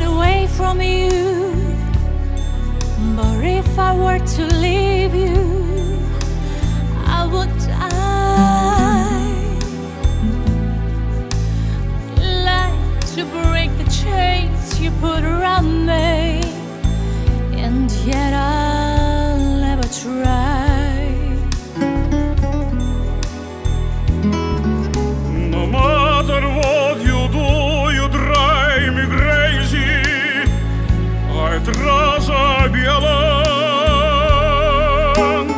run away from you, but if I were to leave you, I would die. Like to break the chains you put around me, and yet I'll never try. No matter what you do, you drive me crazy. I'd rather be alone,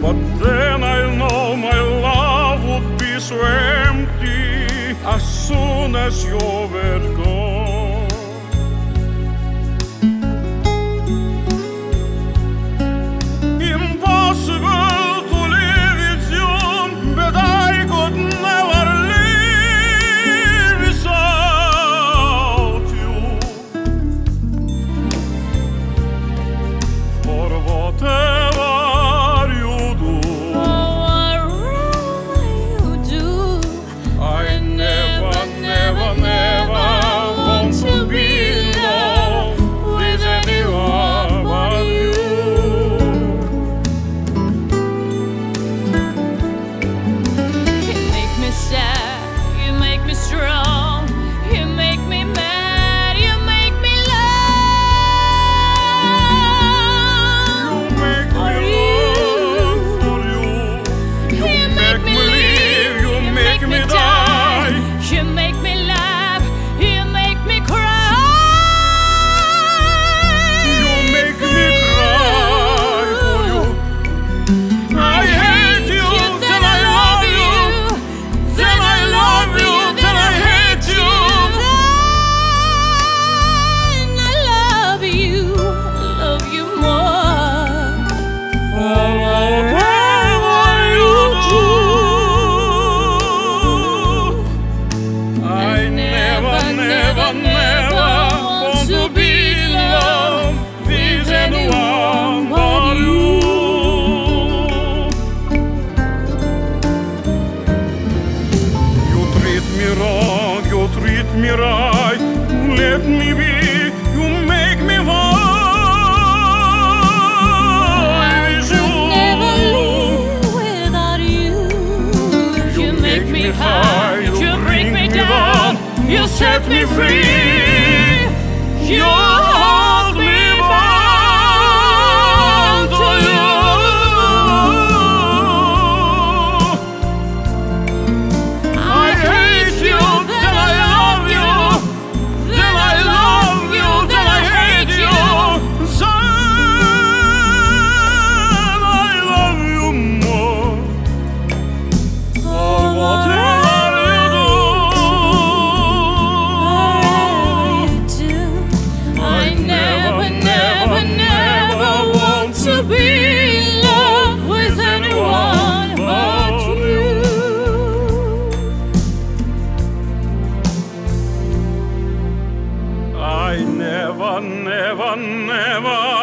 but then I know my love would be so empty as soon as you were gone. Let me be, you make me wise. I could never live without you. You make me high, you bring me down, you set me free. You hold me bound to you. I hate you. Never, never, never